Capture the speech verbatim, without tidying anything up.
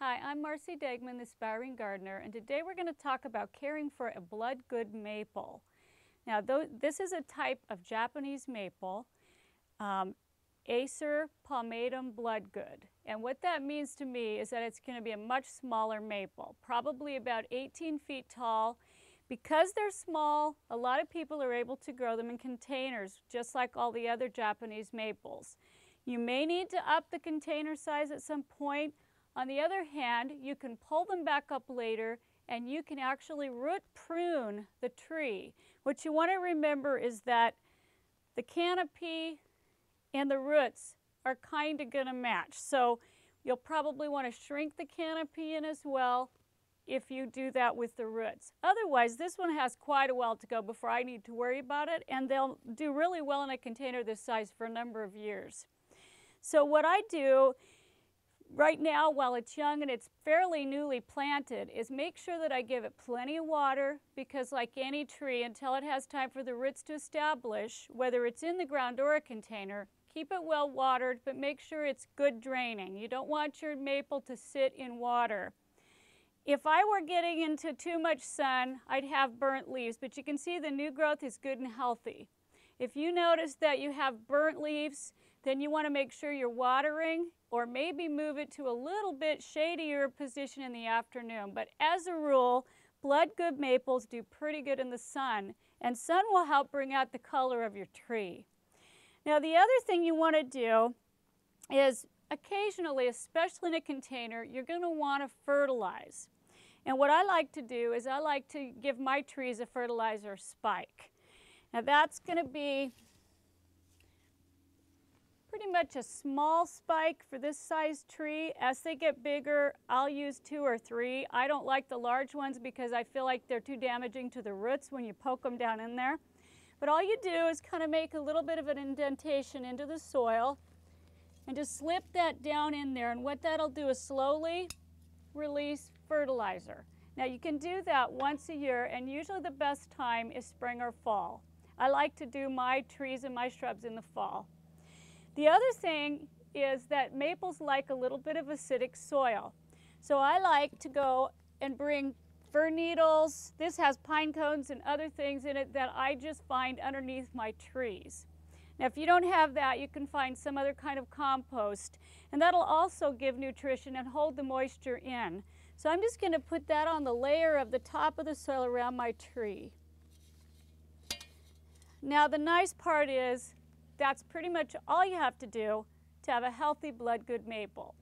Hi, I'm Marci Degman, the Aspiring Gardener, and today we're going to talk about caring for a bloodgood maple. Now, th this is a type of Japanese maple, um, Acer palmatum bloodgood. And what that means to me is that it's going to be a much smaller maple, probably about eighteen feet tall. Because they're small, a lot of people are able to grow them in containers, just like all the other Japanese maples. You may need to up the container size at some point. On the other hand, you can pull them back up later and you can actually root prune the tree. What you want to remember is that the canopy and the roots are kind of going to match. So you'll probably want to shrink the canopy in as well if you do that with the roots. Otherwise, this one has quite a while to go before I need to worry about it, and they'll do really well in a container this size for a number of years. So what I do right now, while it's young and it's fairly newly planted, is make sure that I give it plenty of water, because like any tree, until it has time for the roots to establish, whether it's in the ground or a container, keep it well watered, but make sure it's good draining. You don't want your maple to sit in water. If I were getting into too much sun, I'd have burnt leaves, but you can see the new growth is good and healthy. If you notice that you have burnt leaves, then you want to make sure you're watering, or maybe move it to a little bit shadier position in the afternoon. But as a rule, bloodgood maples do pretty good in the sun, and sun will help bring out the color of your tree. Now, the other thing you want to do is occasionally, especially in a container, you're going to want to fertilize. And what I like to do is I like to give my trees a fertilizer spike. Now, that's going to be pretty much a small spike for this size tree. As they get bigger, I'll use two or three. I don't like the large ones because I feel like they're too damaging to the roots when you poke them down in there. But all you do is kind of make a little bit of an indentation into the soil and just slip that down in there. And what that'll do is slowly release fertilizer. Now, you can do that once a year, and usually the best time is spring or fall. I like to do my trees and my shrubs in the fall. The other thing is that maples like a little bit of acidic soil. So I like to go and bring fir needles. This has pine cones and other things in it that I just find underneath my trees. Now, if you don't have that, you can find some other kind of compost, and that'll also give nutrition and hold the moisture in. So I'm just going to put that on the layer of the top of the soil around my tree. Now, the nice part is that's pretty much all you have to do to have a healthy bloodgood maple.